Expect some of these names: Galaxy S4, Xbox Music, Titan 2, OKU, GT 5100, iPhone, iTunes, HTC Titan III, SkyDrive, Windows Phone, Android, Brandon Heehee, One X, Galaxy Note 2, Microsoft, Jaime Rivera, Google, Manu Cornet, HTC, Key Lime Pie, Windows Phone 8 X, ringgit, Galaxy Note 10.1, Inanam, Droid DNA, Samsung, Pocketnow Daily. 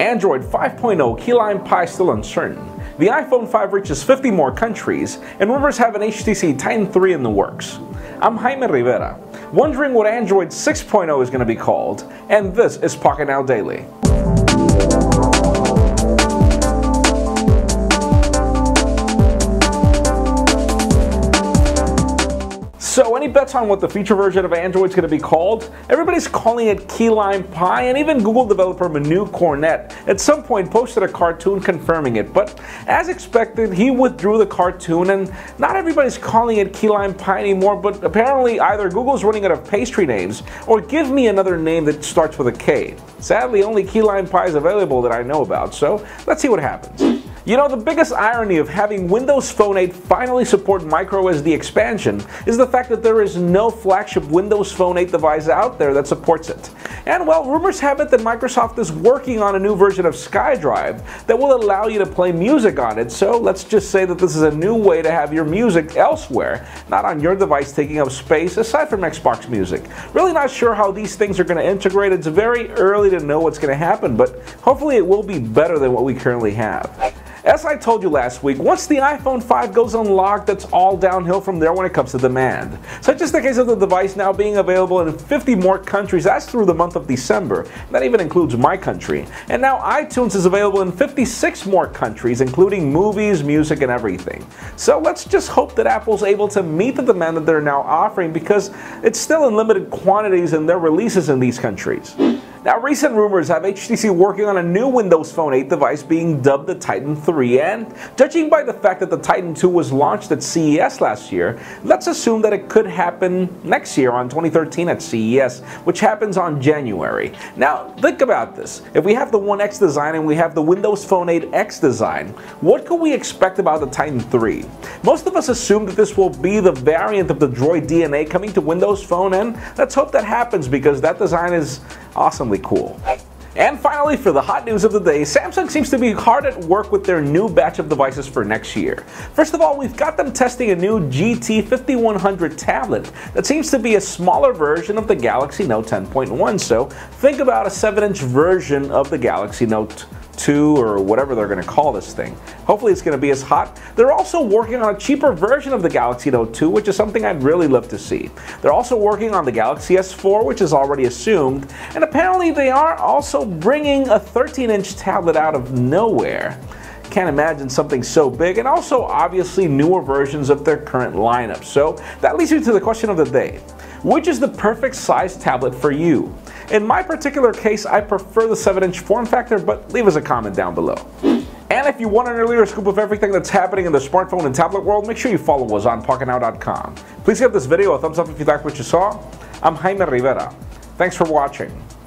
Android 5.0 Key Lime Pie still uncertain. The iPhone 5 reaches 50 more countries, and rumors have an HTC Titan III in the works. I'm Jaime Rivera, wondering what Android 6.0 is going to be called, and this is Pocketnow Daily. So any bets on what the feature version of Android is going to be called? Everybody's calling it Key Lime Pie, and even Google developer Manu Cornet at some point posted a cartoon confirming it, but as expected, he withdrew the cartoon, and not everybody's calling it Key Lime Pie anymore, but apparently either Google's running out of pastry names, or give me another name that starts with a K. Sadly, only Key Lime Pie is available that I know about, so let's see what happens. You know, the biggest irony of having Windows Phone 8 finally support microSD expansion is the fact that there is no flagship Windows Phone 8 device out there that supports it. And well, rumors have it that Microsoft is working on a new version of SkyDrive that will allow you to play music on it, so let's just say that this is a new way to have your music elsewhere, not on your device taking up space aside from Xbox Music. Really not sure how these things are going to integrate. It's very early to know what's going to happen, but hopefully it will be better than what we currently have. As I told you last week, once the iPhone 5 goes unlocked, that's all downhill from there when it comes to demand. Such is the case of the device now being available in 50 more countries, that's through the month of December. That even includes my country. And now iTunes is available in 56 more countries, including movies, music, and everything. So let's just hope that Apple's able to meet the demand that they're now offering, because it's still in limited quantities in their releases in these countries. Now, recent rumors have HTC working on a new Windows Phone 8 device being dubbed the Titan 3, and judging by the fact that the Titan 2 was launched at CES last year, let's assume that it could happen next year on 2013 at CES, which happens on January. Now, think about this. If we have the One X design and we have the Windows Phone 8 X design, what could we expect about the Titan 3? Most of us assume that this will be the variant of the Droid DNA coming to Windows Phone, and let's hope that happens because that design is awesome. Cool. And finally, for the hot news of the day, Samsung seems to be hard at work with their new batch of devices for next year. First of all, we've got them testing a new GT 5100 tablet that seems to be a smaller version of the Galaxy Note 10.1, so think about a 7-inch version of the Galaxy Note 2 or whatever they're going to call this thing. Hopefully it's going to be as hot. They're also working on a cheaper version of the Galaxy Note 2, which is something I'd really love to see. They're also working on the Galaxy S4, which is already assumed, and apparently they are also bringing a 13-inch tablet out of nowhere. Can't imagine something so big, and also obviously newer versions of their current lineup. So that leads you to the question of the day. Which is the perfect size tablet for you? In my particular case, I prefer the 7-inch form factor, but leave us a comment down below. And if you want an earlier scoop of everything that's happening in the smartphone and tablet world, make sure you follow us on pocketnow.com. Please give this video a thumbs up if you like what you saw. I'm Jaime Rivera. Thanks for watching.